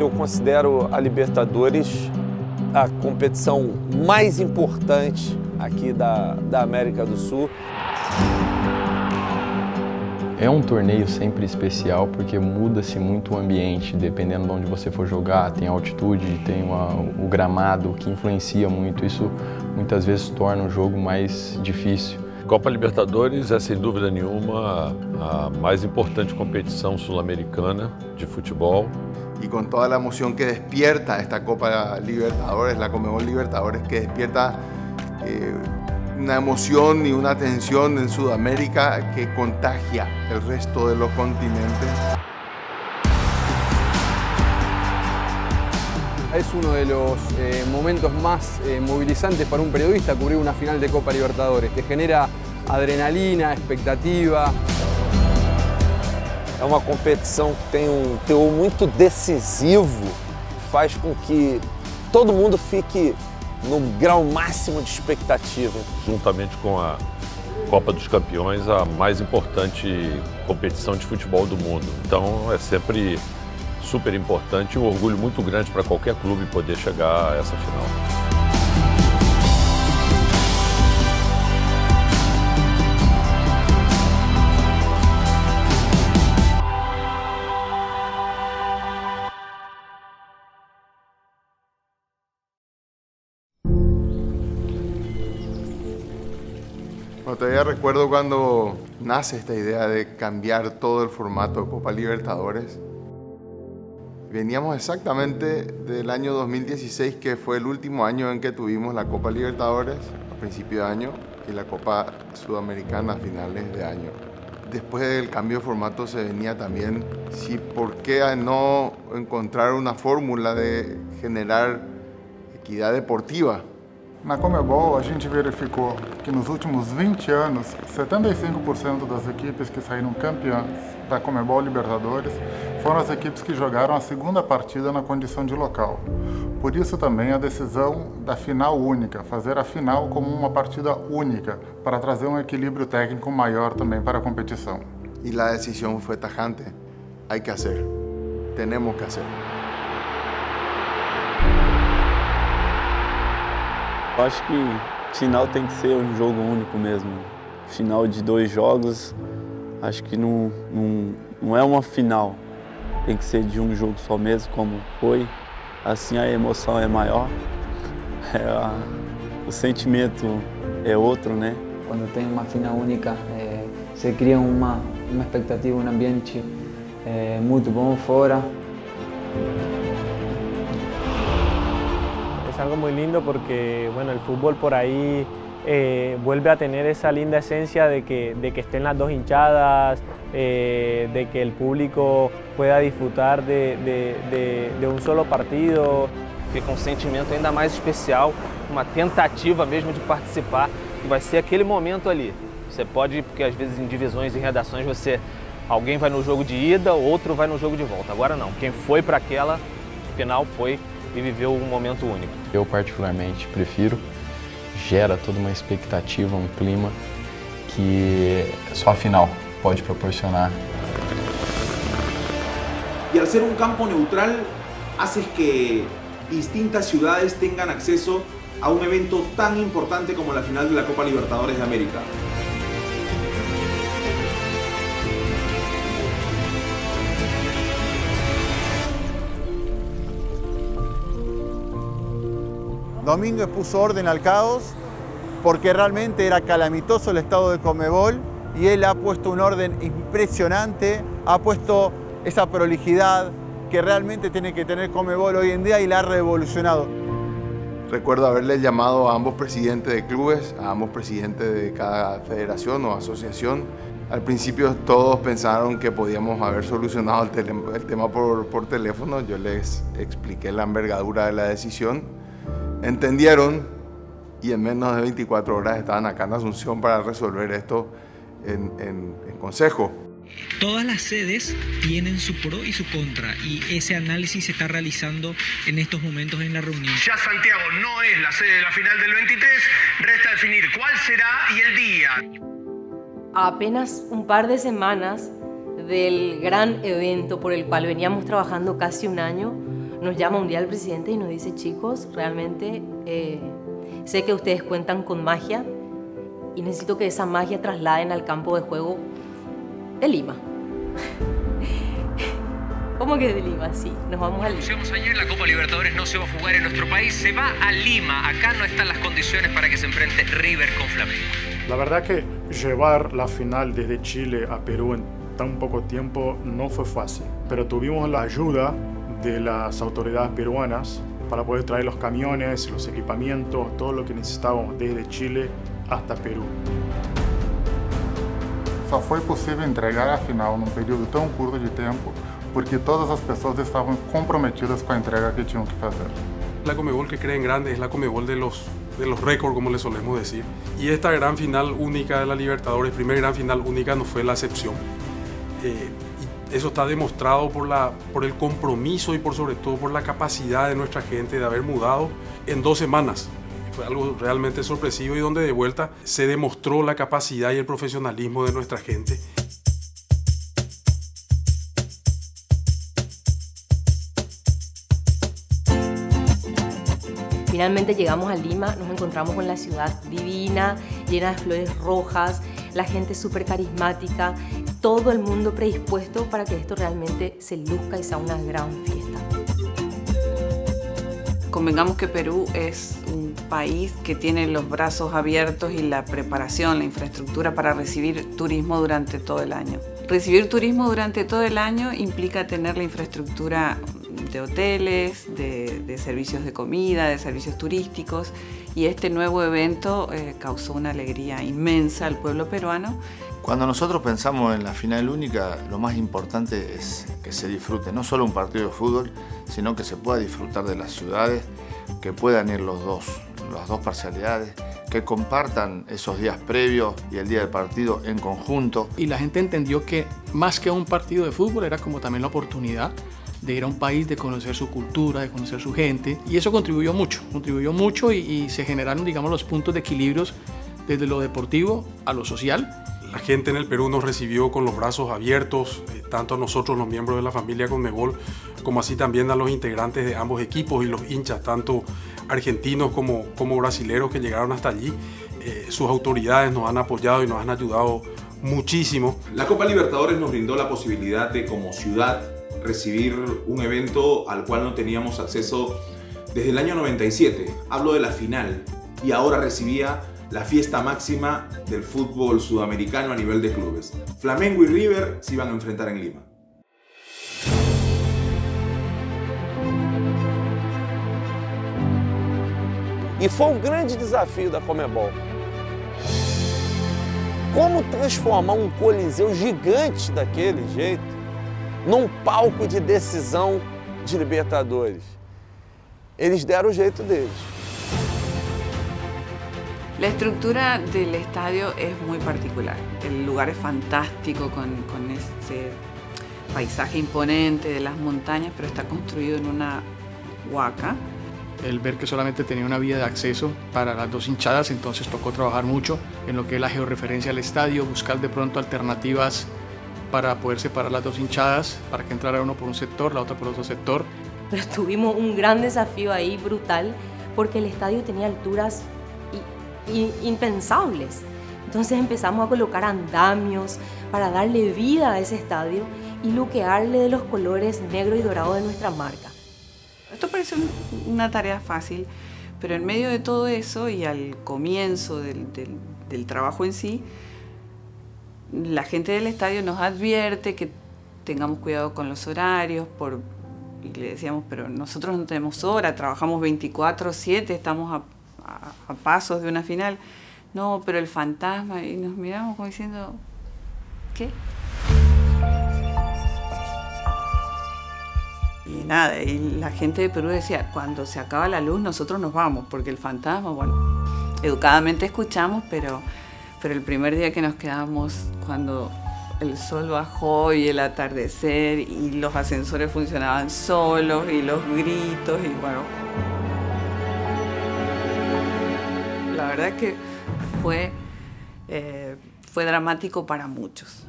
Eu considero a Libertadores a competição mais importante aqui da América do Sul. É um torneio sempre especial porque muda-se muito o ambiente, dependendo de onde você for jogar, tem altitude, tem o gramado que influencia muito, isso muitas vezes torna o jogo mais difícil. Copa Libertadores é sem dúvida nenhuma a mais importante competição sul-americana de futebol. Y con toda la emoción que despierta esta Copa Libertadores, la Conmebol Libertadores, que despierta una emoción y una tensión en Sudamérica que contagia el resto de los continentes. Es uno de los momentos más movilizantes para un periodista cubrir una final de Copa Libertadores. Te genera adrenalina, expectativa. É uma competição que tem um teor muito decisivo, faz com que todo mundo fique no grau máximo de expectativa. Juntamente com a Copa dos Campeões, a mais importante competição de futebol do mundo. Então é sempre super importante e um orgulho muito grande para qualquer clube poder chegar a essa final. Todavía recuerdo cuando nace esta idea de cambiar todo el formato de Copa Libertadores. Veníamos exactamente del año 2016, que fue el último año en que tuvimos la Copa Libertadores a principio de año y la Copa Sudamericana a finales de año. Después del cambio de formato se venía también, sí, ¿por qué no encontrar una fórmula de generar equidad deportiva? Na Conmebol, a gente verificou que nos últimos 20 anos, 75% das equipes que saíram campeãs da Conmebol Libertadores foram as equipes que jogaram a segunda partida na condição de local. Por isso também a decisão da final única, fazer a final como uma partida única, para trazer um equilíbrio técnico maior também para a competição. E a decisão foi tajante. Hay que hacer. Tenemos que hacer. Eu acho que final tem que ser um jogo único mesmo. Final de 2 jogos, acho que não é uma final. Tem que ser de um jogo só mesmo, como foi. Assim a emoção é maior, o sentimento é outro, né? Quando tem uma final única, se cria uma expectativa, um ambiente muito bom fora. Es algo muy lindo porque bueno, el fútbol por ahí vuelve a tener esa linda esencia de que estén las dos hinchadas, de que el público pueda disfrutar de un solo partido. Fica um sentimento ainda mais especial, uma tentativa mesmo de participar, que vai ser aquele momento ali. Você pode, porque às vezes em divisões e redações alguém vai no jogo de ida, outro vai no jogo de volta. Agora não, quem foi para aquela final foi e viveu um momento único. Eu particularmente prefiro, gera toda uma expectativa, um clima que só a final pode proporcionar. E ao ser um campo neutral, haces que distintas cidades tenham acesso a um evento tão importante como a final da Copa Libertadores da América. Domínguez puso orden al caos porque realmente era calamitoso el estado de Conmebol y él ha puesto un orden impresionante, ha puesto esa prolijidad que realmente tiene que tener Conmebol hoy en día y la ha revolucionado. Recuerdo haberle llamado a ambos presidentes de clubes, a ambos presidentes de cada federación o asociación. Al principio todos pensaron que podíamos haber solucionado el tema por teléfono. Yo les expliqué la envergadura de la decisión. Entendieron y en menos de 24 horas estaban acá en Asunción para resolver esto en consejo. Todas las sedes tienen su pro y su contra y ese análisis se está realizando en estos momentos en la reunión. Ya Santiago no es la sede de la final del 23, resta definir cuál será y el día. a apenas un par de semanas del gran evento por el cual veníamos trabajando casi un año, nos llama un día el presidente y nos dice: chicos, realmente sé que ustedes cuentan con magia y necesito que esa magia trasladen al campo de juego de Lima. ¿Cómo que de Lima? Sí, nos vamos a Lima. Anunciamos ayer, la Copa Libertadores no se va a jugar en nuestro país, se va a Lima. Acá no están las condiciones para que se enfrente River con Flamengo. La verdad que llevar la final desde Chile a Perú en tan poco tiempo no fue fácil, pero tuvimos la ayuda de las autoridades peruanas para poder traer los camiones, los equipamientos, todo lo que necesitábamos desde Chile hasta Perú. Só foi possível entregar a final num período tão curto de tempo porque todas as pessoas estavam comprometidas com a entrega que tinham que fazer. La Conmebol que cree en grande es la Conmebol de los récords, como le solemos decir. Y esta gran final única de la Libertadores, primer gran final única, no fue la excepción. Eso está demostrado por el compromiso y por sobre todo por la capacidad de nuestra gente de haber mudado en 2 semanas. Fue algo realmente sorpresivo y donde de vuelta se demostró la capacidad y el profesionalismo de nuestra gente. Finalmente llegamos a Lima, nos encontramos con la ciudad divina, llena de flores rojas, la gente súper carismática, todo el mundo predispuesto para que esto realmente se luzca y sea una gran fiesta. Convengamos que Perú es un país que tiene los brazos abiertos y la preparación, la infraestructura para recibir turismo durante todo el año. Recibir turismo durante todo el año implica tener la infraestructura de hoteles, de servicios de comida, de servicios turísticos, y este nuevo evento causó una alegría inmensa al pueblo peruano. Cuando nosotros pensamos en la final única, lo más importante es que se disfrute no solo un partido de fútbol, sino que se pueda disfrutar de las ciudades, que puedan ir las dos parcialidades, que compartan esos días previos y el día del partido en conjunto. Y la gente entendió que más que un partido de fútbol era como también la oportunidad de ir a un país, de conocer su cultura, de conocer su gente, y eso contribuyó mucho y se generaron, digamos, los puntos de equilibrio desde lo deportivo a lo social. La gente en el Perú nos recibió con los brazos abiertos, tanto a nosotros, los miembros de la familia Conmebol, como así también a los integrantes de ambos equipos y los hinchas, tanto argentinos como brasileros que llegaron hasta allí. Sus autoridades nos han apoyado y nos han ayudado muchísimo. La Copa Libertadores nos brindó la posibilidad de, como ciudad, recibir un evento al cual no teníamos acceso desde el año 97. Hablo de la final, y ahora recibía la fiesta máxima del fútbol sudamericano a nivel de clubes. Flamengo y River se iban a enfrentar en Lima. E foi um grande desafio da Conmebol. Como transformar um coliseu gigante daquele jeito num palco de decisão de Libertadores? Eles deram o jeito deles. La estructura del estadio es muy particular. El lugar es fantástico con ese paisaje imponente de las montañas, pero está construido en una huaca. El ver que solamente tenía una vía de acceso para las dos hinchadas, entonces tocó trabajar mucho en lo que es la georreferencia al estadio, buscar de pronto alternativas para poder separar las dos hinchadas, para que entrara uno por un sector, la otra por otro sector. Pero tuvimos un gran desafío ahí, brutal, porque el estadio tenía alturas impensables. Entonces empezamos a colocar andamios para darle vida a ese estadio y luquearle de los colores negro y dorado de nuestra marca. Esto parece una tarea fácil, pero en medio de todo eso y al comienzo del trabajo en sí, la gente del estadio nos advierte que tengamos cuidado con los horarios, y le decíamos, pero nosotros no tenemos hora, trabajamos 24/7, estamos a pasos de una final. No, pero el fantasma, y nos miramos como diciendo, ¿qué? Y nada, y la gente de Perú decía, cuando se acaba la luz nosotros nos vamos, porque el fantasma, bueno, educadamente escuchamos, pero el primer día que nos quedamos, cuando el sol bajó y el atardecer y los ascensores funcionaban solos y los gritos, y bueno, la verdad que fue fue dramático para muchos.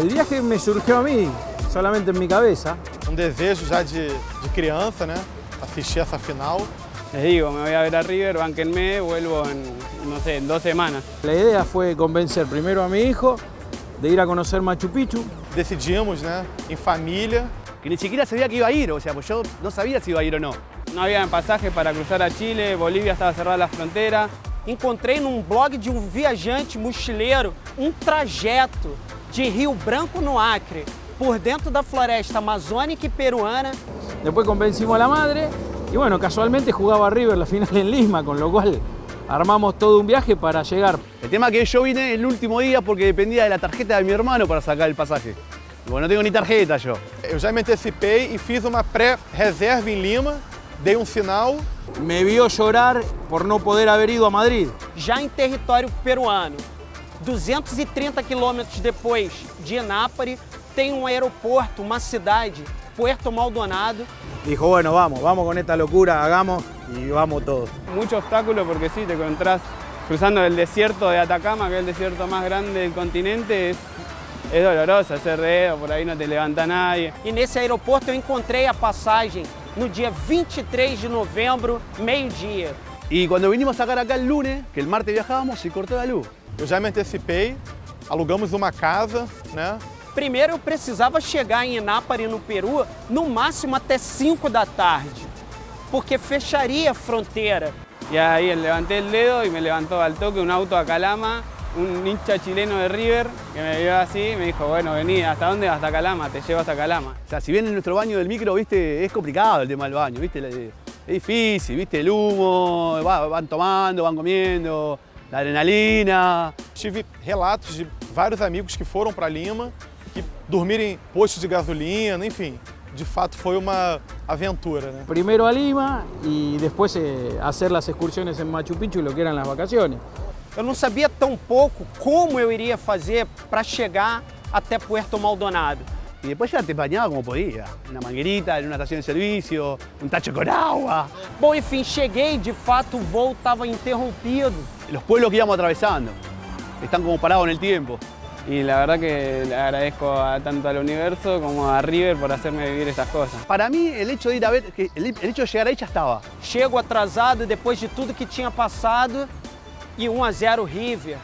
El viaje me surgió a mí, solamente en mi cabeza. Un deseo ya de crianza, ¿no? Asistir a esa final. Les digo, me voy a ver a River, bánquenme, vuelvo en, no sé, en 2 semanas. La idea fue convencer primero a mi hijo de ir a conocer Machu Picchu. Decidimos, ¿no? En familia. Que ni siquiera sabía que iba a ir, o sea, pues yo no sabía si iba a ir o no. No había pasajes para cruzar a Chile, Bolivia estaba cerrada la frontera. Encontrei num blog de um viajante mochileiro trajeto de Rio Branco no Acre, por dentro da floresta amazônica e peruana. Depois convencimos a la madre. Y bueno, casualmente jugaba River la final en Lima, con lo cual armamos todo un viaje para llegar. El tema que yo vine el último día porque dependía de la tarjeta de mi hermano para sacar el pasaje. Y bueno, no tengo ni tarjeta yo. Yo ya me anticipé y hice una pre-reserva en Lima, dei un sinal. Me vio llorar por no poder haber ido a Madrid. Ya en territorio peruano, 230 kilómetros después de Inápari, tem un aeropuerto, una ciudad, Puerto Maldonado. Dijo, bueno, vamos con esta locura, hagamos y vamos todos. Mucho obstáculo porque sí, te encontrás cruzando el desierto de Atacama, que es el desierto más grande del continente, es doloroso hacer dedo, por ahí no te levanta nadie. Y en ese aeropuerto yo encontré la pasaje no día 23 de noviembre, mediodía. Y cuando vinimos a sacar acá el lunes, que el martes viajábamos, se cortó la luz. Yo ya me anticipé, alugamos una casa, ¿no? Primeiro, eu precisava chegar em Inápari, no Peru, no máximo até 5 da tarde, porque fecharia a fronteira. E aí, levantei o dedo e me levantou al toque auto a Calama, hincha chileno de River, que me vio así y me dijo, bueno, vení, ¿hasta dónde? Hasta Calama, te llevo hasta Calama. O sea, si bien en nuestro baño del micro, viste, es complicado el tema del baño, viste, es difícil, viste, el humo, van tomando, van comiendo, la adrenalina. Tive relatos de vários amigos que foram para Lima, que dormir en postos de gasolina, en fin, de fato fue una aventura, ¿no? Primero a Lima y después hacer las excursiones en Machu Picchu, lo que eran las vacaciones. Yo no sabía tan poco cómo yo iría a hacer para llegar hasta Puerto Maldonado. Y después ya te bañaba como podía, una manguerita, en una estación de servicio, un tacho con agua. Bueno, en fin, llegué y de fato el vuelo estaba interrumpido. Los pueblos que íbamos atravesando están como parados en el tiempo. Y la verdad que le agradezco tanto al universo como a River por hacerme vivir estas cosas. Para mí el hecho de ir a ver, el hecho de llegar ahí ya estaba. Llego atrasado después de todo que tinha pasado y 1-0 River.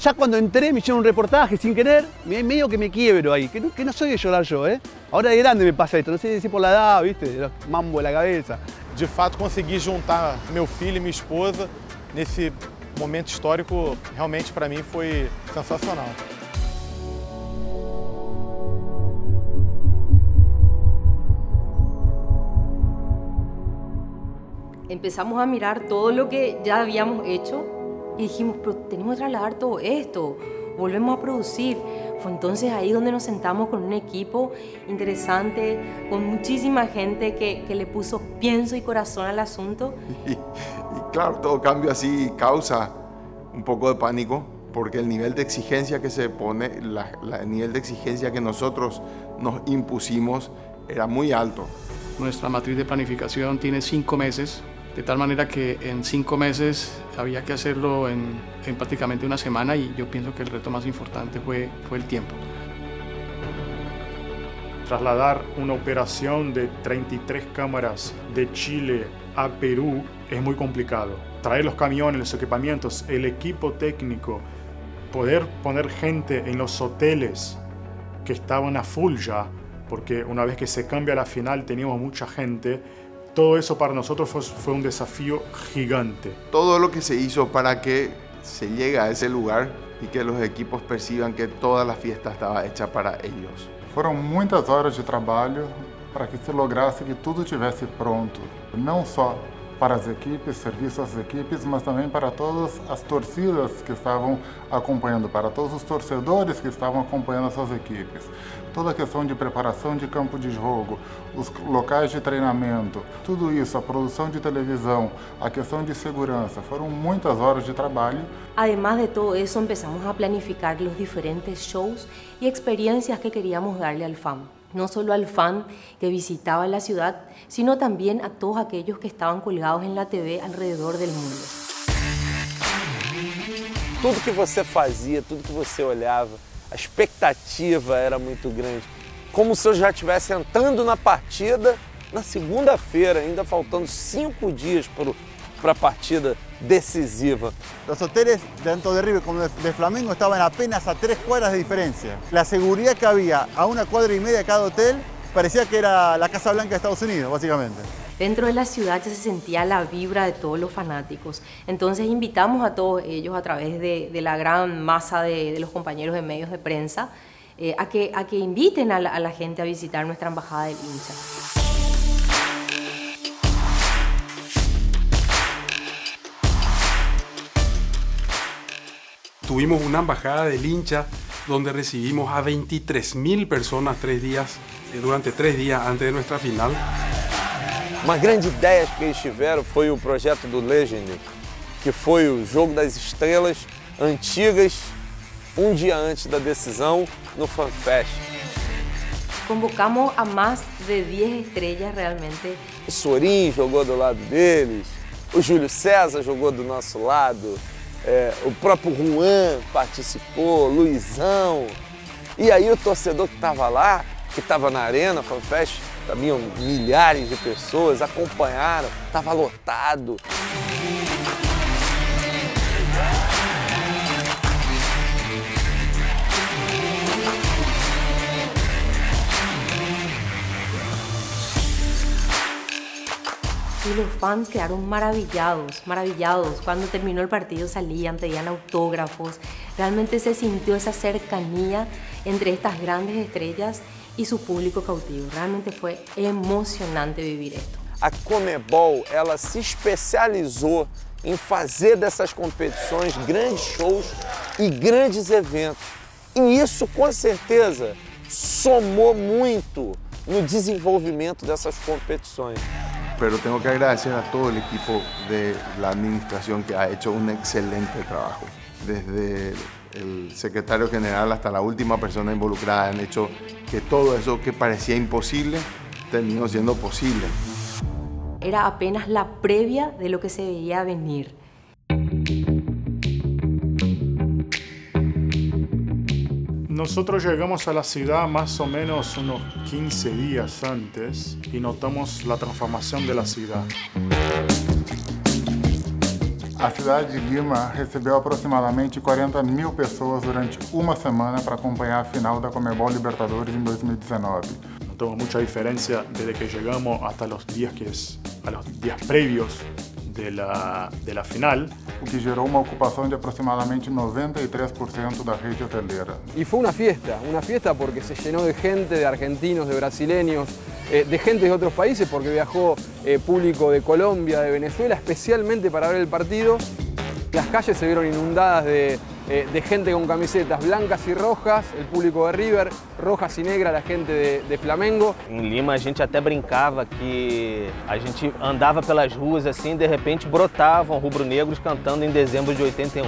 Ya cuando entré me hicieron un reportaje sin querer, medio que me quiebro ahí, que no soy de llorar yo, ¿eh? Ahora de grande me pasa esto, no sé si por la edad, viste, los mambo de la cabeza. De fato conseguí juntar mi hijo y mi esposa en ese momento histórico, realmente para mí fue sensacional. Empezamos a mirar todo lo que ya habíamos hecho y dijimos, pero tenemos que trasladar todo esto, volvemos a producir. Fue entonces ahí donde nos sentamos con un equipo interesante, con muchísima gente que le puso pienso y corazón al asunto. Y claro, todo cambio así causa un poco de pánico, porque el nivel de exigencia que se pone, el nivel de exigencia que nosotros nos impusimos era muy alto. Nuestra matriz de planificación tiene 5 meses. De tal manera que en 5 meses había que hacerlo en prácticamente 1 semana y yo pienso que el reto más importante fue el tiempo. Trasladar una operación de 33 cámaras de Chile a Perú es muy complicado. Traer los camiones, los equipamientos, el equipo técnico, poder poner gente en los hoteles que estaban a full ya, porque una vez que se cambia la final teníamos mucha gente. Todo eso para nosotros fue un desafío gigante. Todo lo que se hizo para que se llegue a ese lugar y que los equipos perciban que toda la fiesta estaba hecha para ellos. Fueron muchas horas de trabajo para que se lograse que todo estuviese pronto. No solo para las equipes, servicios de equipes, sino también para todas las torcidas que estaban acompañando, para todos los torcedores que estaban acompañando a esas equipes. Toda a questão de preparação de campo de jogo, os locais de treinamento, tudo isso, a produção de televisão, a questão de segurança, foram muitas horas de trabalho. Además de todo eso, empezamos a planificar los diferentes shows y experiencias que queríamos darle al fan. No solo al fan que visitaba la ciudad, sino también a todos aquellos que estaban colgados en la TV alrededor del mundo. Tudo que você fazia, tudo que você olhava, a expectativa era muito grande. Como se eu já estivesse entrando na partida na segunda-feira, ainda faltando 5 dias para a partida decisiva. Los hoteles, tanto de River como de Flamengo, estaban apenas a 3 cuadras de diferencia. La seguridad que había a 1,5 cuadras de cada hotel parecía que era la Casa Blanca de Estados Unidos, básicamente. Dentro de la ciudad ya se sentía la vibra de todos los fanáticos. Entonces invitamos a todos ellos, a través de la gran masa de los compañeros de medios de prensa, a que inviten a la gente a visitar nuestra embajada del hincha. Tuvimos una embajada del hincha donde recibimos a 23.000 personas durante 3 dias antes de nossa final. Uma grande ideia que eles tiveram foi o projeto do Legend, que foi o jogo das estrelas antigas, um dia antes da decisão, no FanFest. Convocamos a mais de 10 estrelas realmente. O Sorin jogou do lado deles, o Julio César jogou do nosso lado. O próprio Juan participou, Luizão. E aí o torcedor que estava lá, que estava na arena, FanFest, também milhares de pessoas acompanharam, estava lotado. Y los fans quedaron maravillados, maravillados. Cuando terminó el partido salían, pedían autógrafos. Realmente se sintió esa cercanía entre estas grandes estrellas y su público cautivo. Realmente fue emocionante vivir esto. A Conmebol, ela se especializou em fazer dessas competições grandes shows e grandes eventos. E isso, com certeza, somou muito no desenvolvimento dessas competições. Pero tengo que agradecer a todo el equipo de la administración que ha hecho un excelente trabajo. Desde el secretario general hasta la última persona involucrada han hecho que todo eso que parecía imposible terminó siendo posible. Era apenas la previa de lo que se veía venir. Nosotros llegamos a la ciudad más o menos unos 15 días antes y notamos la transformación de la ciudad. A cidade de Lima recebeu aproximadamente 40.000 pessoas durante uma semana para acompanhar a final da Conmebol Libertadores em 2019. Notamos mucha diferencia desde que llegamos hasta los días previos de la final. O que gerou uma ocupação de aproximadamente 93% da rede hoteleira. E foi uma fiesta porque se llenou de gente, de argentinos, de brasileños, de gente de outros países, porque viajou público de Colombia, de Venezuela, especialmente para ver o partido. As calles se vieron inundadas de gente com camisetas blancas e rojas, o público de River, rojas e negras, a gente de Flamengo. Em Lima a gente até brincava que a gente andava pelas ruas assim, de repente brotavam rubro-negros cantando em dezembro de 81.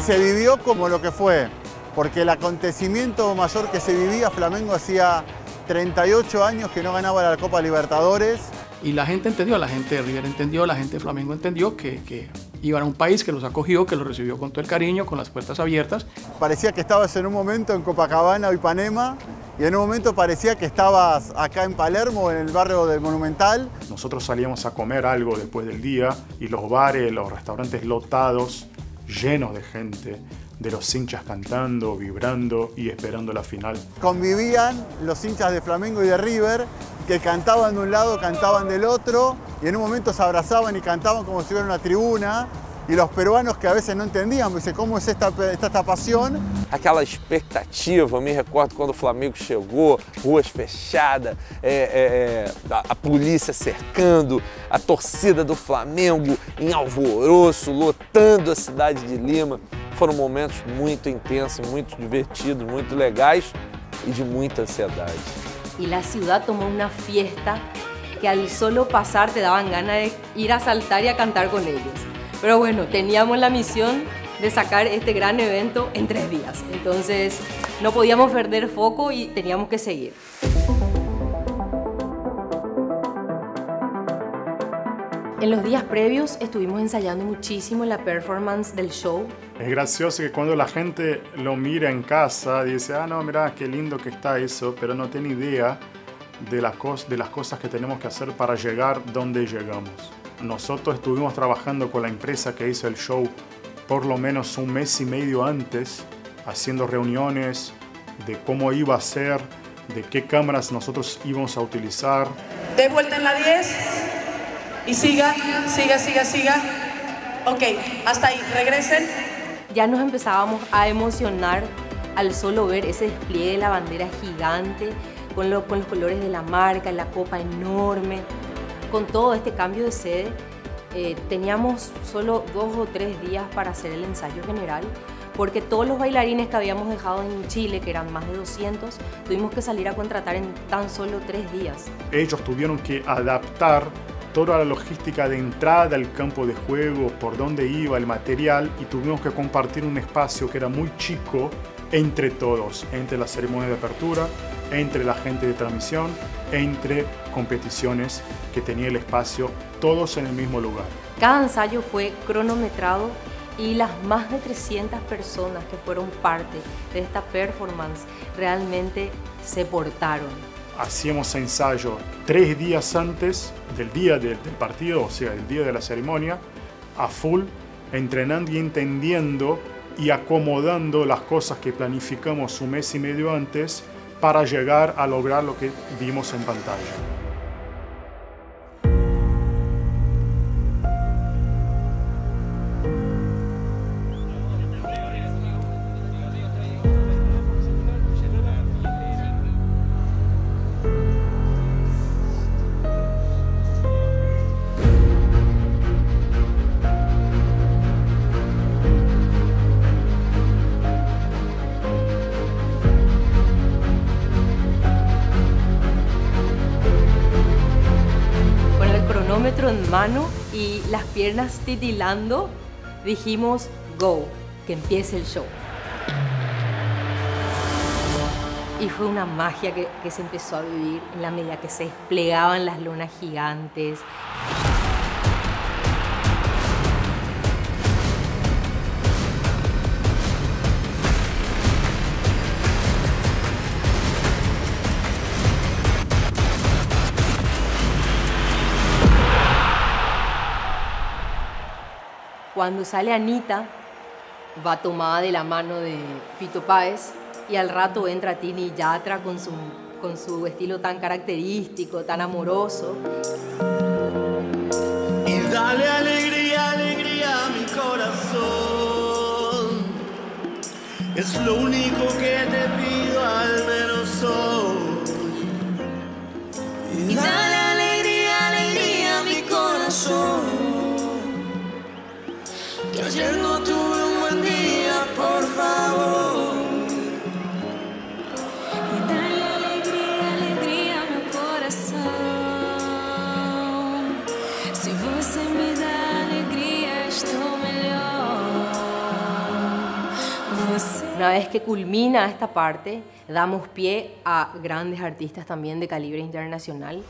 Se vivió como lo que fue, porque el acontecimiento mayor que se vivía, Flamengo hacía 38 años que no ganaba la Copa Libertadores. Y la gente entendió, la gente de River entendió, la gente de Flamengo entendió que iban a un país que los acogió, que los recibió con todo el cariño, con las puertas abiertas. Parecía que estabas en un momento en Copacabana o Ipanema y en un momento parecía que estabas acá en Palermo, en el barrio del Monumental. Nosotros salíamos a comer algo después del día y los bares, los restaurantes lotados, llenos de gente, de los hinchas cantando, vibrando y esperando la final. Convivían los hinchas de Flamengo y de River, que cantaban de un lado, cantaban del otro, y en un momento se abrazaban y cantaban como si estuviera en una tribuna, y los peruanos que a veces no entendían, dicen, ¿cómo es esta pasión? Aquela expectativa, me recordo quando o Flamengo chegou, ruas fechadas, a polícia cercando, a torcida do Flamengo em alvoroço, lotando a cidade de Lima. Foram momentos muito intensos, muito divertidos, muito legais e de muita ansiedade. Y la ciudad tomó una fiesta que al solo pasar te daban ganas de ir a saltar y a cantar con ellos. Pero bueno, teníamos la misión de sacar este gran evento en 3 días. Entonces no podíamos perder foco y teníamos que seguir. En los días previos estuvimos ensayando muchísimo la performance del show. Es gracioso que cuando la gente lo mira en casa, dice, ah, no, mirá, qué lindo que está eso, pero no tiene idea de las cosas que tenemos que hacer para llegar donde llegamos. Nosotros estuvimos trabajando con la empresa que hizo el show por lo menos un mes y medio antes, haciendo reuniones de cómo iba a ser, de qué cámaras nosotros íbamos a utilizar. De vuelta en la 10 y siga. Ok, hasta ahí, regresen. Ya nos empezábamos a emocionar al solo ver ese despliegue de la bandera gigante con los colores de la marca, la copa enorme. Con todo este cambio de sede, teníamos solo 2 o 3 días para hacer el ensayo general, porque todos los bailarines que habíamos dejado en Chile, que eran más de 200, tuvimos que salir a contratar en tan solo 3 días. Ellos tuvieron que adaptar toda la logística de entrada al campo de juego, por dónde iba el material, y tuvimos que compartir un espacio que era muy chico entre todos, entre la ceremonia de apertura, entre la gente de transmisión, entre competiciones que tenía el espacio, todos en el mismo lugar. Cada ensayo fue cronometrado y las más de 300 personas que fueron parte de esta performance realmente se portaron. Hacíamos ensayo 3 días antes del día del partido, o sea, el día de la ceremonia, a full, entrenando y entendiendo y acomodando las cosas que planificamos un mes y medio antes para llegar a lograr lo que vimos en pantalla. En mano y las piernas titilando, dijimos go, que empiece el show. Y fue una magia que se empezó a vivir en la medida que se desplegaban las lonas gigantes. Cuando sale Anita, va tomada de la mano de Fito Páez y al rato entra Tini Yatra con su estilo tan característico, tan amoroso. Y dale alegría, alegría a mi corazón. Es lo único que te pido, al menos hoy. Y dale alegría, alegría a mi corazón. Ayer no tuve un buen día, por favor. Y dale alegría, alegría a mi coração. Se você me dá alegría, estou melhor. Você... Una vez que culmina esta parte, damos pie a grandes artistas también de calibre internacional.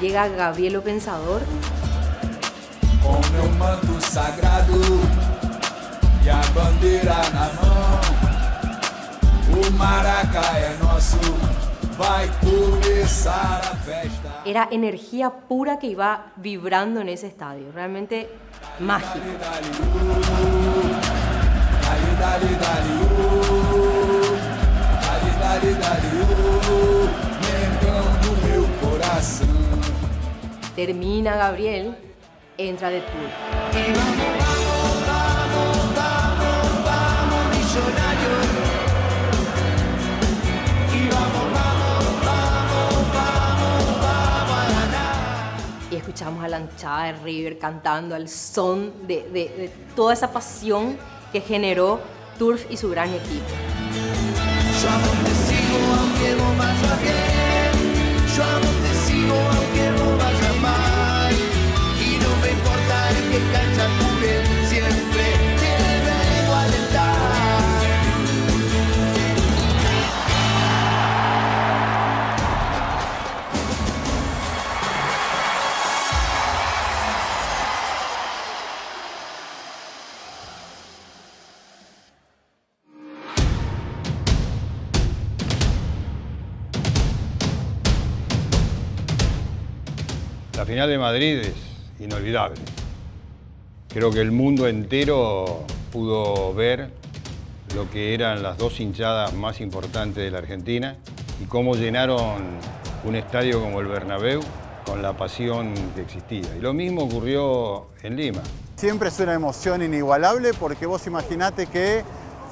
Llega Gabriel o Pensador. Con meu manto sagrado y a bandera na mão, o Maracá é nosso, vai começar a festa. Era energía pura que iba vibrando en ese estadio, realmente mágico. Dale, dale, Termina Gabriel, entra de Turf. Y escuchamos a la hinchada de River cantando al son de toda esa pasión que generó Turf y su gran equipo. Yo aún te sigo aunque vos vayas bien, yo aún te sigo aunque vos vayas mal, y no me importa en qué cancha jugué, siempre te vengo a La final de Madrid es inolvidable. Creo que el mundo entero pudo ver lo que eran las dos hinchadas más importantes de la Argentina y cómo llenaron un estadio como el Bernabéu con la pasión que existía. Y lo mismo ocurrió en Lima. Siempre es una emoción inigualable porque vos imaginate que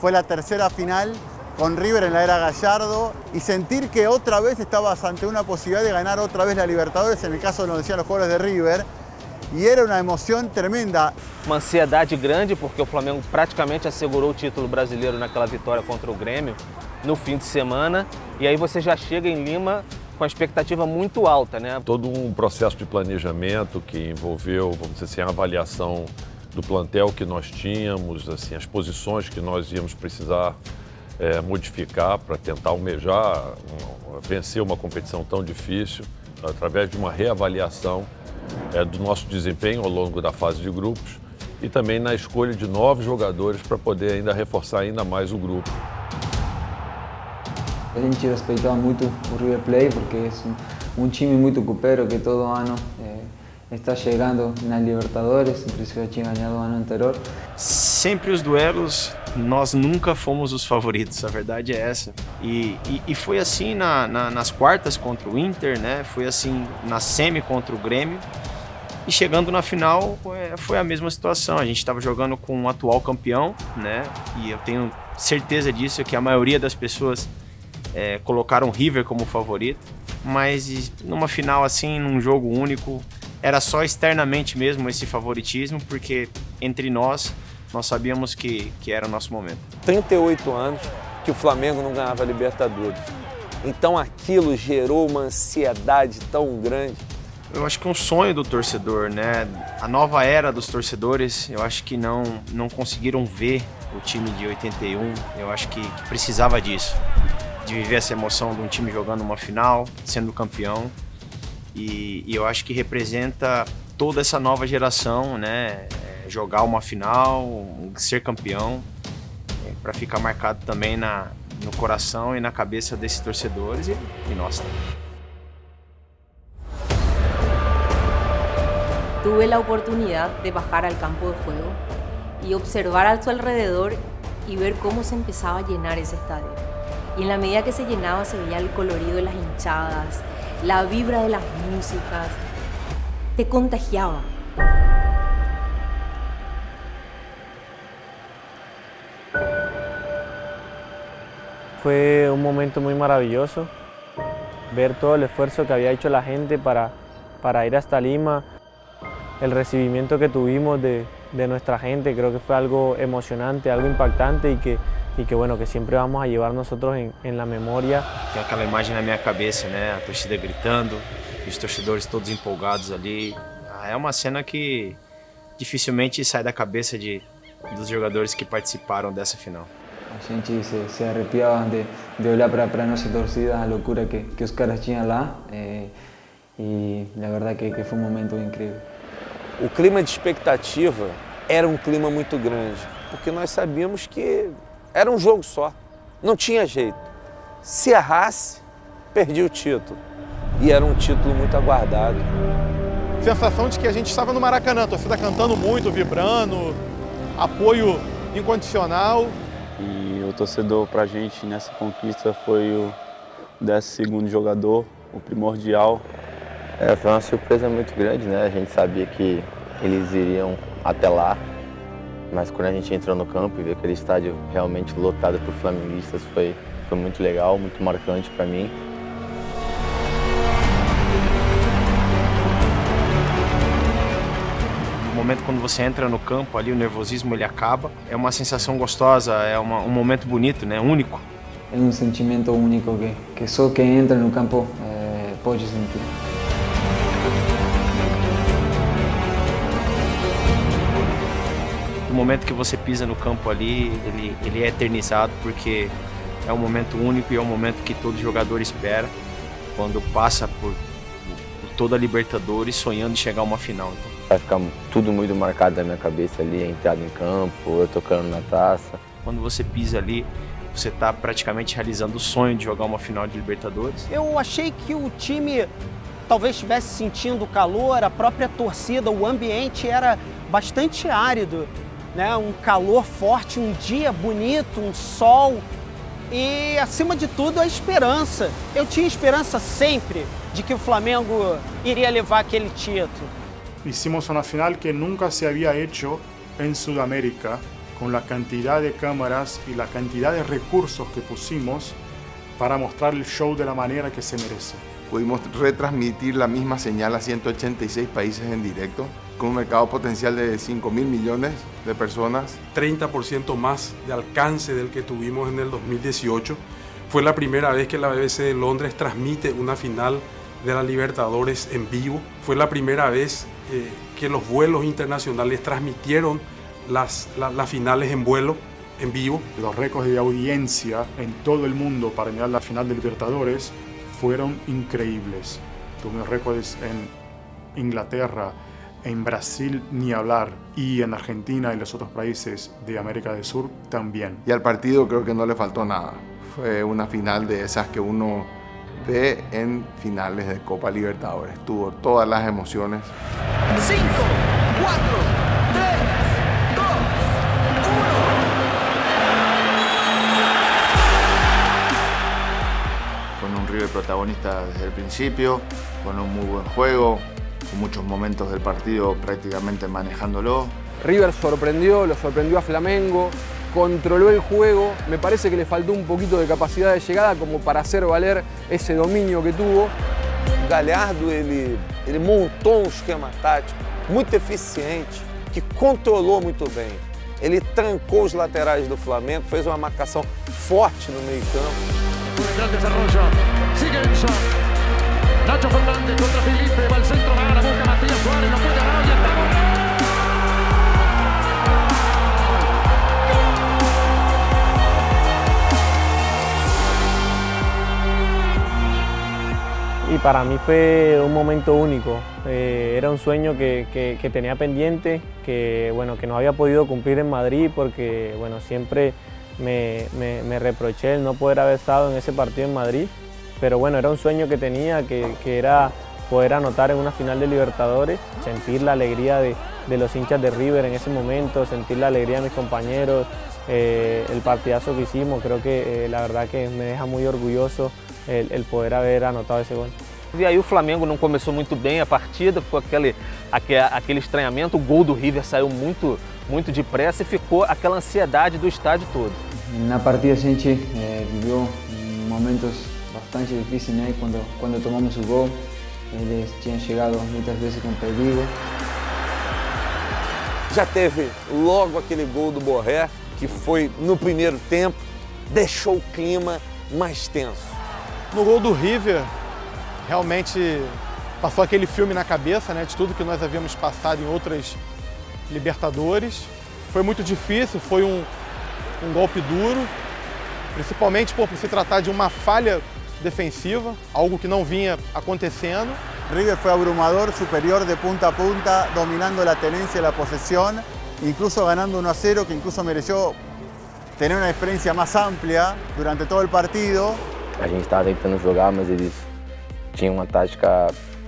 fue la tercera final con River en la era Gallardo y sentir que otra vez estabas ante una posibilidad de ganar otra vez la Libertadores, en el caso de lo decían los jugadores de River, y era una emoción tremenda. Uma ansiedade grande porque o Flamengo praticamente assegurou o título brasileiro naquela vitória contra o Grêmio no fim de semana, e aí você já chega em Lima com a expectativa muito alta, né? Todo um processo de planejamento que envolveu, vamos dizer assim, a avaliação do plantel que nós tínhamos, assim, as posições que nós íamos precisar modificar para tentar almejar, vencer uma competição tão difícil, através de uma reavaliação do nosso desempenho ao longo da fase de grupos e também na escolha de novos jogadores para poder ainda reforçar ainda mais o grupo. A gente respeitava muito o River Plate porque é um time muito copeiro que todo ano está chegando na Libertadores, por isso eu tinha ganhado o ano anterior. Sempre os duelos, nós nunca fomos os favoritos, a verdade é essa. E foi assim nas quartas contra o Inter, né? Foi assim na semi contra o Grêmio. E chegando na final foi a mesma situação. A gente estava jogando com o atual campeão, né? E eu tenho certeza disso, que a maioria das pessoas colocaram o River como favorito. Mas numa final assim, num jogo único, era só externamente mesmo esse favoritismo, porque entre nós sabíamos que era o nosso momento. 38 anos que o Flamengo não ganhava a Libertadores. Então aquilo gerou uma ansiedade tão grande. Eu acho que é um sonho do torcedor, né? A nova era dos torcedores, eu acho que não conseguiram ver o time de 81. Eu acho que precisava disso, de viver essa emoção de um time jogando uma final, sendo campeão. E eu acho que representa toda essa nova geração, né? Jogar uma final, ser campeão, para ficar marcado também no coração e na cabeça desses torcedores e nós também. Tuve la oportunidad de bajar al campo de juego y observar a su alrededor y ver cómo se empezaba a llenar ese estadio. Y en la medida que se llenaba se veía el colorido de las hinchadas, la vibra de las músicas, te contagiaba. Fue un momento muy maravilloso, ver todo el esfuerzo que había hecho la gente para ir hasta Lima. El recibimiento que tuvimos de nuestra gente creo que fue algo emocionante, algo impactante y que bueno, que siempre vamos a llevar nosotros en la memoria. Tem aquela imagem na minha cabeça, né? A torcida gritando, e os torcedores todos empolgados ali. É uma cena que dificilmente sai da cabeça dos jogadores que participaram dessa final. A gente se arrepiava de olhar para nossa torcida, a loucura que os caras tinham lá, e a verdade que foi um momento incrível. O clima de expectativa era um clima muito grande, porque nós sabíamos que era um jogo só, não tinha jeito. Se errasse, perdia o título, e era um título muito aguardado. Sensação de que a gente estava no Maracanã, a torcida cantando muito, vibrando, apoio incondicional. E o torcedor para a gente nessa conquista foi o 12º jogador, o primordial. É, foi uma surpresa muito grande, né? A gente sabia que eles iriam até lá, mas quando a gente entrou no campo e viu aquele estádio realmente lotado por flamenguistas, foi muito legal, muito marcante para mim. O momento quando você entra no campo ali, o nervosismo ele acaba, é uma sensação gostosa, é um momento bonito, né? Único. É um sentimento único que só quem entra no campo pode sentir. O momento que você pisa no campo ali, ele é eternizado porque é um momento único e é um momento que todo jogador espera quando passa por toda a Libertadores sonhando em chegar a uma final. Então, vai ficar tudo muito marcado na minha cabeça ali, a entrada em campo, eu tocando na taça. Quando você pisa ali, você está praticamente realizando o sonho de jogar uma final de Libertadores. Eu achei que o time talvez estivesse sentindo o calor, a própria torcida, o ambiente era bastante árido, né? Um calor forte, um dia bonito, um sol e, acima de tudo, a esperança. Eu tinha esperança sempre de que o Flamengo iria levar aquele título. Hicimos una final que nunca se había hecho en Sudamérica, con la cantidad de cámaras y la cantidad de recursos que pusimos para mostrar el show de la manera que se merece. Pudimos retransmitir la misma señal a 186 países en directo, con un mercado potencial de 5.000 milhões de personas. 30% más de alcance del que tuvimos en el 2018. Fue la primera vez que la BBC de Londres transmite una final de la Libertadores en vivo. Fue la primera vez que los vuelos internacionales transmitieron las finales en vuelo, en vivo. Los récords de audiencia en todo el mundo para mirar la final de Libertadores fueron increíbles. Tuvimos récords en Inglaterra, en Brasil ni hablar, y en Argentina y los otros países de América del Sur también. Y al partido creo que no le faltó nada. Fue una final de esas que uno ve en finales de Copa Libertadores. Tuvo todas las emociones. 5, 4, 3, 2, 1. Con un River protagonista desde el principio, con un muy buen juego, con muchos momentos del partido prácticamente manejándolo. River sorprendió, lo sorprendió a Flamengo, controló el juego. Me parece que le faltó un poquito de capacidad de llegada como para hacer valer ese dominio que tuvo. Gallardo, ele montou um esquema tático muito eficiente, que controlou muito bem. Ele trancou os laterais do Flamengo, fez uma marcação forte no meio-campo. Y para mí fue un momento único, era un sueño que tenía pendiente, que no había podido cumplir en Madrid porque bueno, siempre me reproché el no poder haber estado en ese partido en Madrid, pero bueno, era un sueño que tenía, que era poder anotar en una final de Libertadores, sentir la alegría de los hinchas de River en ese momento, sentir la alegría de mis compañeros, el partidazo que hicimos, creo que la verdad que me deja muy orgulloso el poder haber anotado esse gol. E aí o Flamengo não começou muito bem a partida, ficou aquele estranhamento, o gol do River saiu muito depressa e ficou aquela ansiedade do estádio todo. Na partida a gente viveu momentos bastante difíceis, né? Quando tomamos o gol, eles tinham chegado muitas vezes com perigo. Já teve logo aquele gol do Borré, que foi no primeiro tempo, deixou o clima mais tenso. No gol do River, realmente passou aquele filme na cabeça, né, de tudo que nós havíamos passado em outras Libertadores. Foi muito difícil, foi um golpe duro, principalmente por se tratar de uma falha defensiva, algo que não vinha acontecendo. River foi abrumador, superior de ponta a ponta, dominando a tenência e a possessão, incluso ganando 1-0, que incluso mereceu ter uma diferença mais ampla durante todo o partido. A gente estava tentando jogar, mas eles tinham uma tática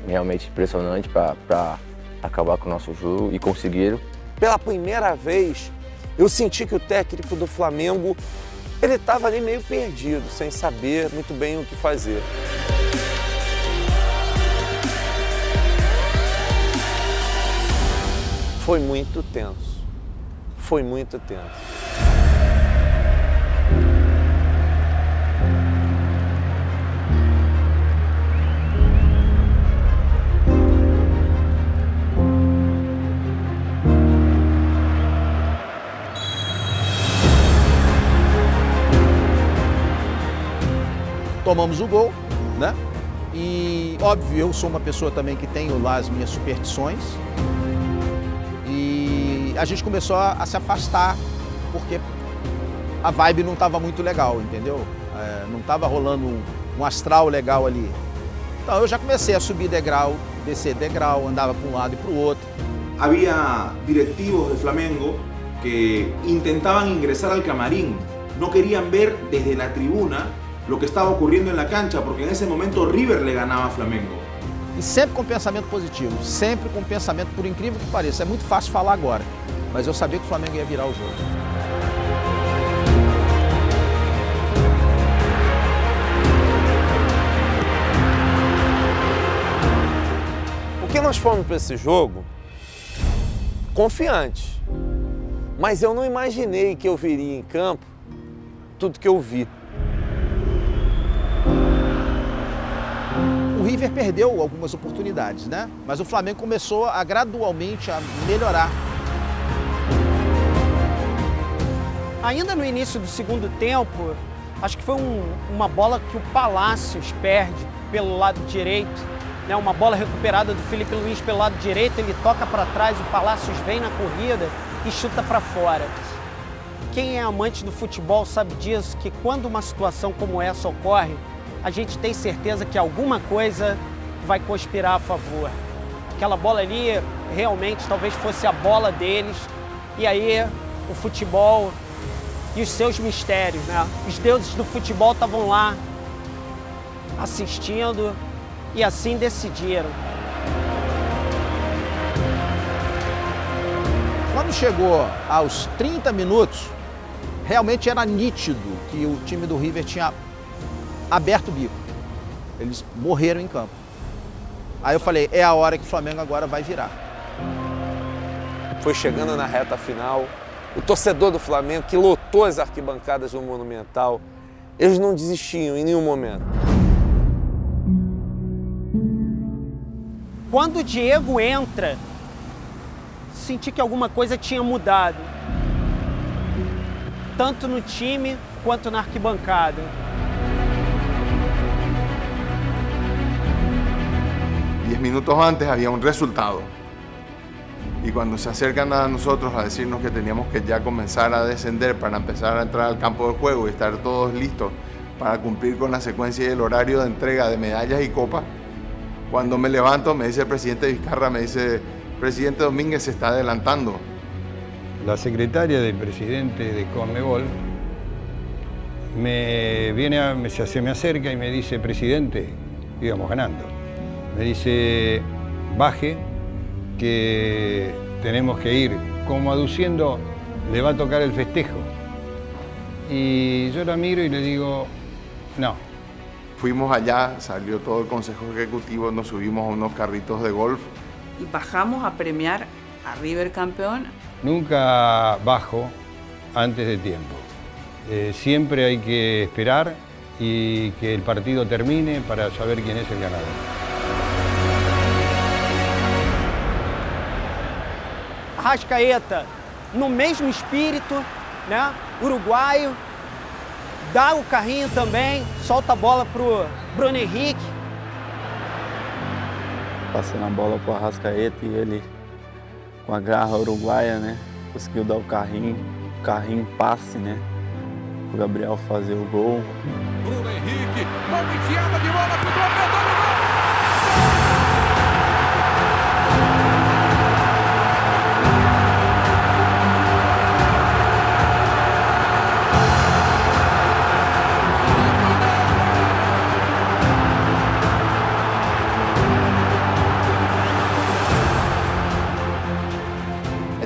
realmente impressionante para acabar com o nosso jogo e conseguiram. Pela primeira vez, eu senti que o técnico do Flamengo, ele estava ali meio perdido, sem saber muito bem o que fazer. Foi muito tenso. Foi muito tenso. Tomamos o gol, né? E, óbvio, eu sou uma pessoa também que tenho lá as minhas superstições. E a gente começou a se afastar, porque a vibe não estava muito legal, entendeu? É, não estava rolando um astral legal ali. Então, eu já comecei a subir degrau, descer degrau, andava para um lado e para o outro. Havia diretivos do Flamengo que tentavam ingressar ao camarim, não queriam ver desde a tribuna lo que estaba ocurriendo en la cancha, porque en ese momento River le ganaba a Flamengo. E sempre com pensamento positivo, sempre com pensamento, por incrível que pareça. É muito fácil falar agora, mas eu sabia que o Flamengo ia virar o jogo. Porque nós fomos para esse jogo confiantes, mas eu não imaginei que eu viria em campo tudo que eu vi. O River perdeu algumas oportunidades, né? Mas o Flamengo começou a gradualmente a melhorar. Ainda no início do segundo tempo, acho que foi uma bola que o Palácios perde pelo lado direito, né? Uma bola recuperada do Felipe Luiz pelo lado direito, ele toca para trás, o Palácios vem na corrida e chuta para fora. Quem é amante do futebol sabe disso, que quando uma situação como essa ocorre, a gente tem certeza que alguma coisa vai conspirar a favor. Aquela bola ali realmente talvez fosse a bola deles. E aí o futebol e os seus mistérios, né? Os deuses do futebol estavam lá assistindo e assim decidiram. Quando chegou aos 30 minutos, realmente era nítido que o time do River tinha aberto o bico. Eles morreram em campo. Aí eu falei, é a hora que o Flamengo agora vai virar. Foi chegando na reta final, o torcedor do Flamengo, que lotou as arquibancadas do Monumental, eles não desistiam em nenhum momento. Quando o Diego entra, senti que alguma coisa tinha mudado, tanto no time quanto na arquibancada. Minutos antes había un resultado y cuando se acercan a nosotros a decirnos que teníamos que ya comenzar a descender para empezar a entrar al campo de juego y estar todos listos para cumplir con la secuencia y el horario de entrega de medallas y copas, cuando me levanto me dice el presidente Vizcarra, me dice, presidente Domínguez se está adelantando. La secretaria del presidente de Conmebol se me acerca y me dice, presidente, íbamos ganando. Me dice, baje, que tenemos que ir, como aduciendo, le va a tocar el festejo. Y yo la miro y le digo, no. Fuimos allá, salió todo el consejo ejecutivo, nos subimos a unos carritos de golf. Y bajamos a premiar a River campeón. Nunca bajo antes de tiempo. Siempre hay que esperar y que el partido termine para saber quién es el ganador. Arrascaeta, no mesmo espírito, né? Uruguaio, dá o carrinho também, solta a bola pro Bruno Henrique. Passando a bola pro Arrascaeta e ele, com a garra uruguaia, né? Conseguiu dar o carrinho passe, né? O Gabriel fazer o gol. Bruno Henrique, uma enfiada de bola pro gol!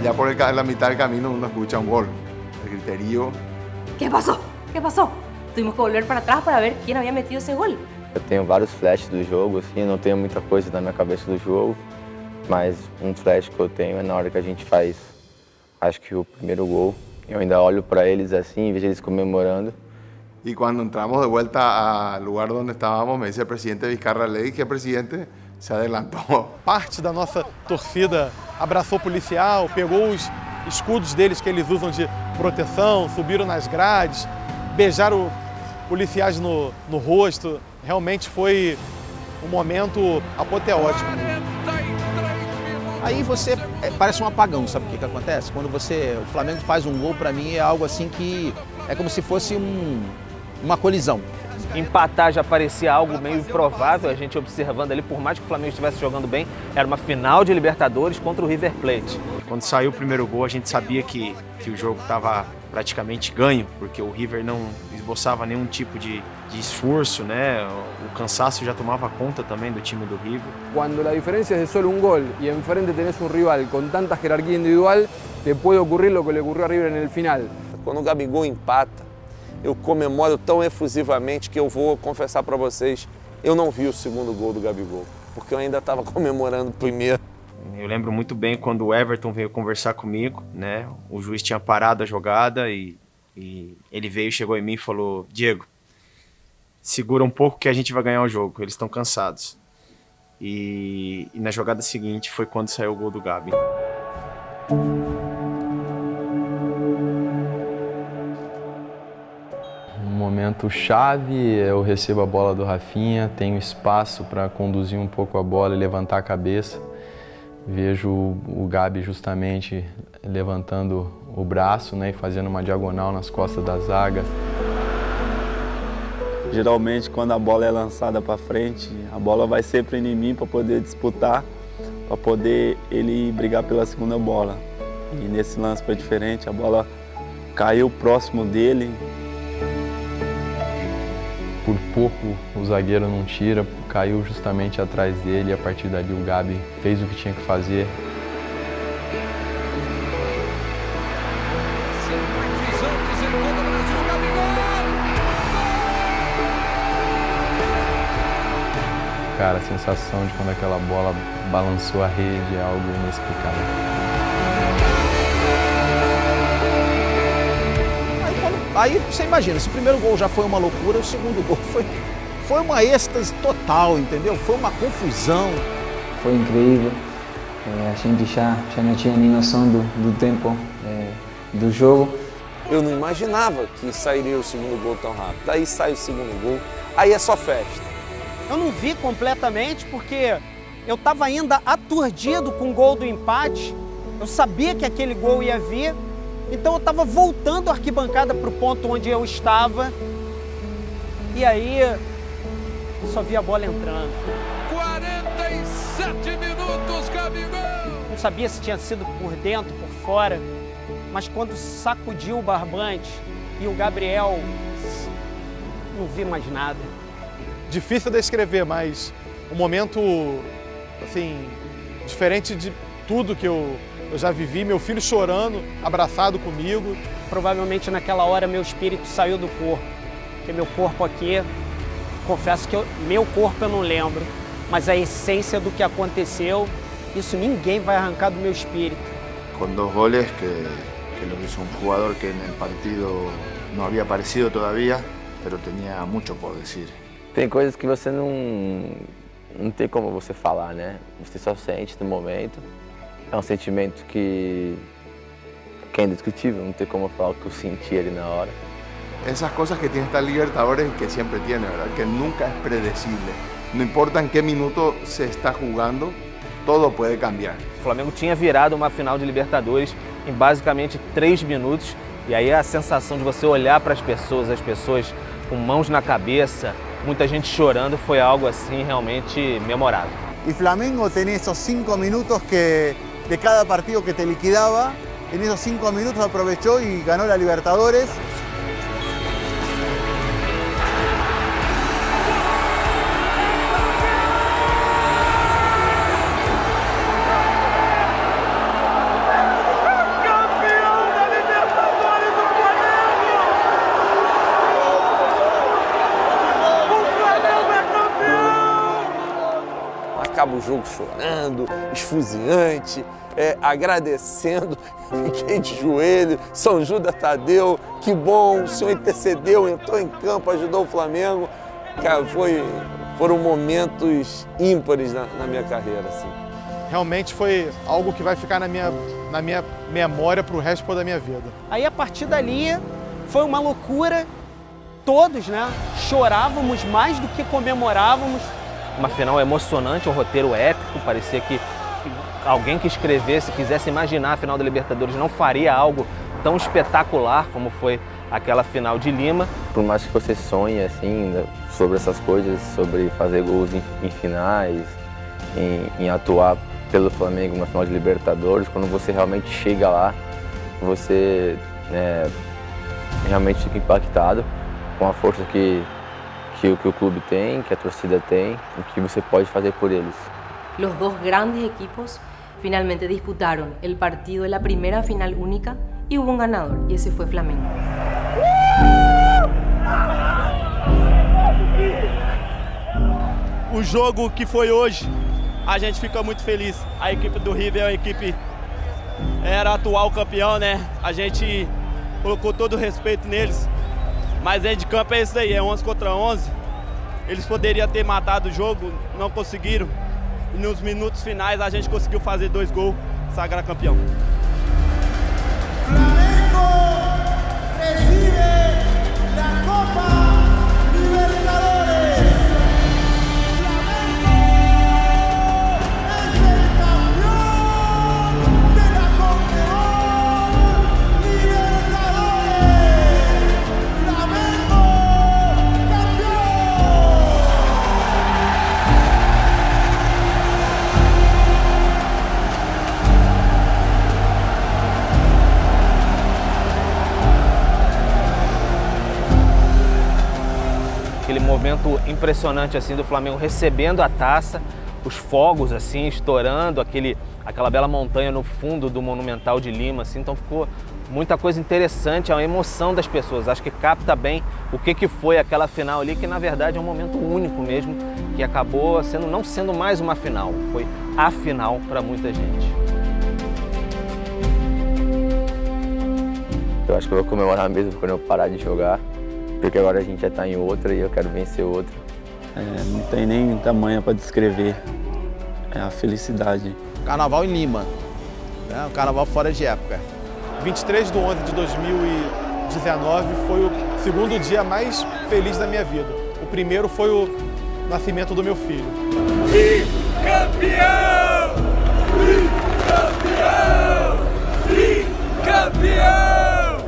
Ya por la mitad del camino uno escucha un gol, el griterío. ¿Qué pasó? ¿Qué pasó? Tuvimos que volver para atrás para ver quién había metido ese gol. Eu tenho vários flashes do jogo, assim, não tenho muita coisa na minha cabeça do jogo. Mas um flash que eu tenho é na hora que a gente faz, acho que o primeiro gol. Eu ainda olho para eles assim, vejo eles comemorando. Y cuando entramos de vuelta al lugar donde estábamos, me dice el presidente Vizcarra, le dije, presidente, se adelantó. Parte da nossa torcida abraçou o policial, pegou os escudos deles que eles usam de proteção, subiram nas grades, beijaram policiais no rosto. Realmente foi um momento apoteótico. Aí você parece um apagão, sabe o que acontece? Quando o Flamengo faz um gol, para mim é algo assim que é como se fosse uma colisão. Empatar já parecia algo meio improvável, a gente observando ali, por mais que o Flamengo estivesse jogando bem, era uma final de Libertadores contra o River Plate. Quando saiu o primeiro gol, a gente sabia que o jogo estava praticamente ganho, porque o River não esboçava nenhum tipo de esforço, né? O cansaço já tomava conta também do time do River. Quando a diferença é de só um gol e em frente tens um rival com tanta jerarquia individual, te pode ocorrer o que le ocorreu a River no final. Quando o Gabigol empata, eu comemoro tão efusivamente que eu vou confessar para vocês, eu não vi o segundo gol do Gabigol, porque eu ainda estava comemorando o primeiro. Eu lembro muito bem quando o Everton veio conversar comigo, né? O juiz tinha parado a jogada e ele veio, chegou em mim e falou: Diego, segura um pouco que a gente vai ganhar o jogo, eles estão cansados. E na jogada seguinte foi quando saiu o gol do Gabi. No momento chave, eu recebo a bola do Rafinha, tenho espaço para conduzir um pouco a bola e levantar a cabeça. Vejo o Gabi justamente levantando o braço, né, e fazendo uma diagonal nas costas da zaga. Geralmente, quando a bola é lançada para frente, a bola vai sempre em mim para poder disputar, para poder ele brigar pela segunda bola. E nesse lance foi diferente, a bola caiu próximo dele. Por pouco o zagueiro não tira, caiu justamente atrás dele e a partir dali o Gabi fez o que tinha que fazer. Cara, a sensação de quando aquela bola balançou a rede é algo inexplicável. Aí você imagina, se o primeiro gol já foi uma loucura, o segundo gol foi uma êxtase total, entendeu? Foi uma confusão. Foi incrível. A gente já não tinha nem noção do tempo do jogo. Eu não imaginava que sairia o segundo gol tão rápido. Daí sai o segundo gol, aí é só festa. Eu não vi completamente porque eu estava ainda aturdido com o gol do empate. Eu sabia que aquele gol ia vir, então eu estava voltando a arquibancada para o ponto onde eu estava. E aí, eu só vi a bola entrando. 47 minutos, Gabigol! Não sabia se tinha sido por dentro, por fora, mas quando sacudiu o barbante e o Gabriel, não vi mais nada. Difícil descrever, mas um momento, assim, diferente de tudo que eu já vivi. Meu filho chorando, abraçado comigo. Provavelmente naquela hora meu espírito saiu do corpo. Meu corpo aqui, confesso que meu corpo eu não lembro, mas a essência do que aconteceu, isso ninguém vai arrancar do meu espírito. Com dois goles que lo hizo um jogador que no partido não havia aparecido todavía, mas tinha muito por dizer. Tem coisas que você não tem como você falar, né? Você só sente no momento. É um sentimento que é indiscutível, não tem como falar o que eu senti ali na hora. Esas cosas que tiene esta Libertadores y que siempre tiene, ¿verdad? Que nunca es predecible. No importa en qué minuto se está jugando, todo puede cambiar. O Flamengo tinha virado uma final de Libertadores em basicamente 3 minutos. E aí a sensação de você olhar para as pessoas com mãos na cabeça, muita gente chorando, foi algo assim realmente memorável. E Flamengo tem esses 5 minutos que de cada partido que te liquidava, em esses 5 minutos aproveitou e ganhou a Libertadores. O o jogo chorando, esfuziante, agradecendo, fiquei de joelho, São Judas Tadeu, que bom, o senhor intercedeu, entrou em campo, ajudou o Flamengo. Cara, foram momentos ímpares na minha carreira, assim. Realmente foi algo que vai ficar na minha memória para o resto da minha vida. Aí, a partir dali, foi uma loucura. Todos, né, chorávamos mais do que comemorávamos. Uma final emocionante, um roteiro épico. Parecia que alguém que escrevesse, quisesse imaginar a final da Libertadores, não faria algo tão espetacular como foi aquela final de Lima. Por mais que você sonhe assim, sobre essas coisas, sobre fazer gols em finais, em atuar pelo Flamengo na final de Libertadores, quando você realmente chega lá, você realmente fica impactado com a força que o clube tem, que a torcida tem, o que você pode fazer por eles. Los dos grandes equipos finalmente disputaron el partido de la primera final única y hubo un ganador, y ese fue Flamengo. O jogo que foi hoje, a gente fica muito feliz. A equipe do River é uma equipe, era atual campeão, né? A gente colocou todo o respeito neles. Mas dentro de campo é isso daí, é 11 contra 11. Eles poderiam ter matado o jogo, não conseguiram. E nos minutos finais a gente conseguiu fazer 2 gols, sagrar campeão. Flamengo recebe a Copa Libertadores. Flamengo é o campeão da Conmebol Libertadores. Aquele momento impressionante assim do Flamengo recebendo a taça, os fogos assim estourando, aquela bela montanha no fundo do Monumental de Lima, assim, então ficou muita coisa interessante, é uma emoção das pessoas. Acho que capta bem o que foi aquela final ali, que na verdade é um momento único mesmo, que acabou sendo não sendo mais uma final, foi a final para muita gente. Eu acho que eu vou comemorar mesmo quando eu parar de jogar. Porque agora a gente já está em outra e eu quero vencer outra. Não tem nem tamanho para descrever. É a felicidade. Carnaval em Lima, né? Um carnaval fora de época. 23 de 11 de 2019 foi o segundo dia mais feliz da minha vida. O primeiro foi o nascimento do meu filho. Bicampeão! Bicampeão! Bicampeão!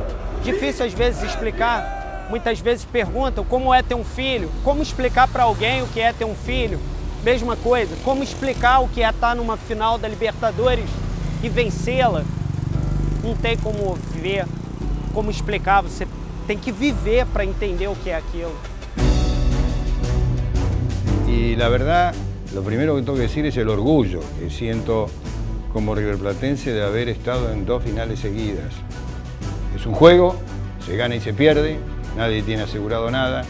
Difícil às vezes explicar. Muitas vezes perguntam como é ter um filho, como explicar para alguém o que é ter um filho. Mesma coisa, como explicar o que é estar numa final da Libertadores e vencê-la. Não tem como ver, como explicar, você tem que viver para entender o que é aquilo. E, na verdade, o primeiro que tenho que dizer é o orgulho que sinto como riverplatense de haber estado em 2 finales seguidas. É um jogo, se gana e se perde. Nadie tiene asegurado nada.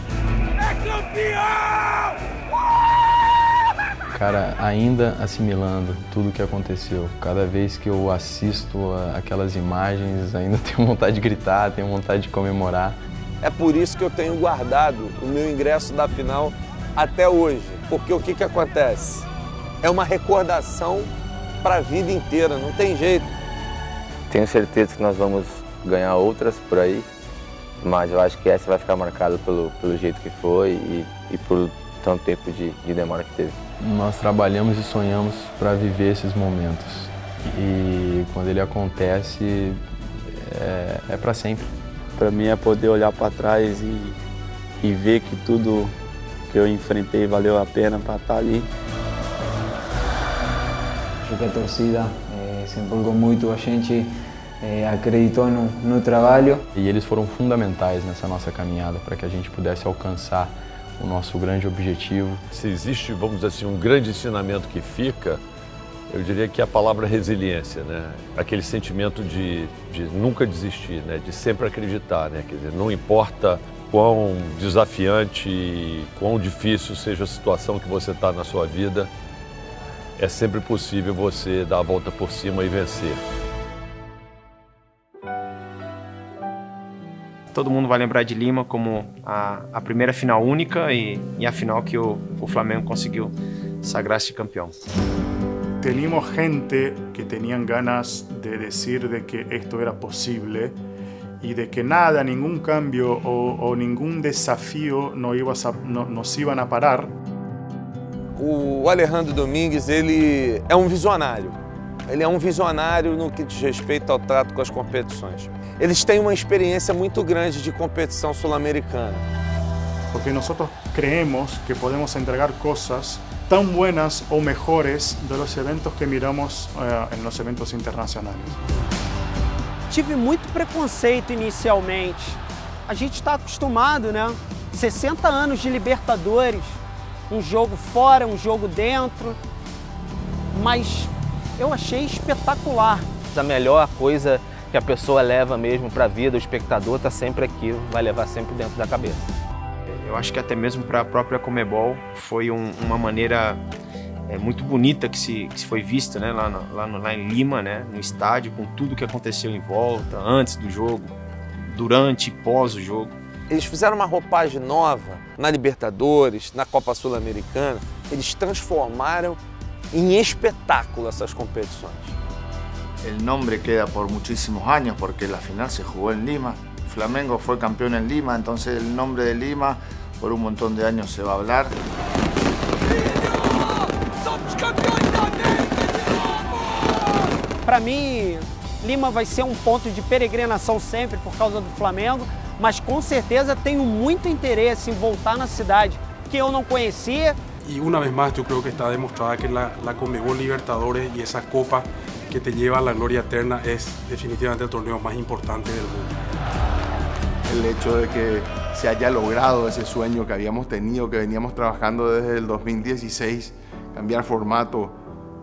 Cara, ainda assimilando tudo o que aconteceu. Cada vez que eu assisto aquelas imagens, ainda tenho vontade de gritar, tenho vontade de comemorar. É por isso que eu tenho guardado o meu ingresso da final até hoje. Porque o que acontece? É uma recordação para a vida inteira, não tem jeito. Tenho certeza que nós vamos ganhar outras por aí. Mas eu acho que essa vai ficar marcada pelo jeito que foi e por tanto tempo de demora que teve. Nós trabalhamos e sonhamos para viver esses momentos. E quando ele acontece, é para sempre. Para mim é poder olhar para trás e ver que tudo que eu enfrentei valeu a pena para estar ali. Acho que a torcida se empolgou muito, a gente acreditou no trabalho. E eles foram fundamentais nessa nossa caminhada para que a gente pudesse alcançar o nosso grande objetivo. Se existe, vamos dizer assim, um grande ensinamento que fica, eu diria que é a palavra resiliência, né? Aquele sentimento de nunca desistir, né? De sempre acreditar, né? Quer dizer, não importa quão desafiante, quão difícil seja a situação que você está na sua vida, é sempre possível você dar a volta por cima e vencer. Todo mundo vai lembrar de Lima como a primeira final única y a final que o Flamengo conseguiu sagrar-se campeão. Teníamos gente que tenían ganas de decir de que esto era posible y de que nada, ningún cambio o ningún desafío nos iban a parar. O Alejandro Domínguez, ele é visionário. Ele é visionário no que diz respeito ao trato com as competições. Eles têm uma experiência muito grande de competição sul-americana. Porque nosotros creemos que podemos entregar cosas tan buenas o mejores de los eventos que miramos en los eventos internacionales. Tive muito preconceito inicialmente. A gente está acostumado, né? 60 anos de Libertadores, jogo fora, jogo dentro, mas eu achei espetacular. A melhor coisa que a pessoa leva mesmo para a vida, o espectador está sempre aqui, vai levar sempre dentro da cabeça. Eu acho que até mesmo para a própria Conmebol foi uma maneira muito bonita que se foi vista, né, lá em Lima, né, no estádio, com tudo que aconteceu em volta, antes do jogo, durante e pós o jogo. Eles fizeram uma roupagem nova na Libertadores, na Copa Sul-Americana, eles transformaram em espetáculo essas competições. El nombre queda por muchísimos años porque la final se jugó en Lima. Flamengo fue campeón en Lima, entonces el nombre de Lima por un montón de años se va a hablar. Para mí, Lima vai ser ponto de peregrinação sempre por causa do Flamengo, mas com certeza tenho muito interesse em voltar na cidade que eu não conhecia. Y una vez más yo creo que está demostrada que la Conmebol Libertadores y esa copa que te lleva a la gloria eterna es definitivamente el torneo más importante del mundo. El hecho de que se haya logrado ese sueño que habíamos tenido, que veníamos trabajando desde el 2016, cambiar formato,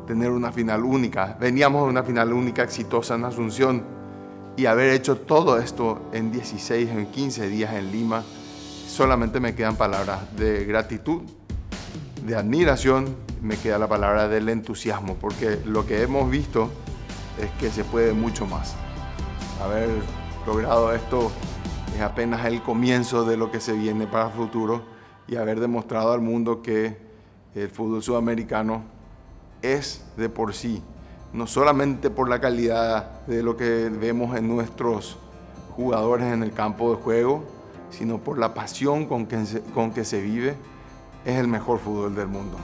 tener una final única. Veníamos de una final única exitosa en Asunción y haber hecho todo esto en 16, en 15 días en Lima, solamente me quedan palabras de gratitud, de admiración, me queda la palabra del entusiasmo, porque lo que hemos visto es que se puede mucho más. Haber logrado esto es apenas el comienzo de lo que se viene para el futuro y haber demostrado al mundo que el fútbol sudamericano es de por sí, no solamente por la calidad de lo que vemos en nuestros jugadores en el campo de juego, sino por la pasión con que se vive, es el mejor fútbol del mundo.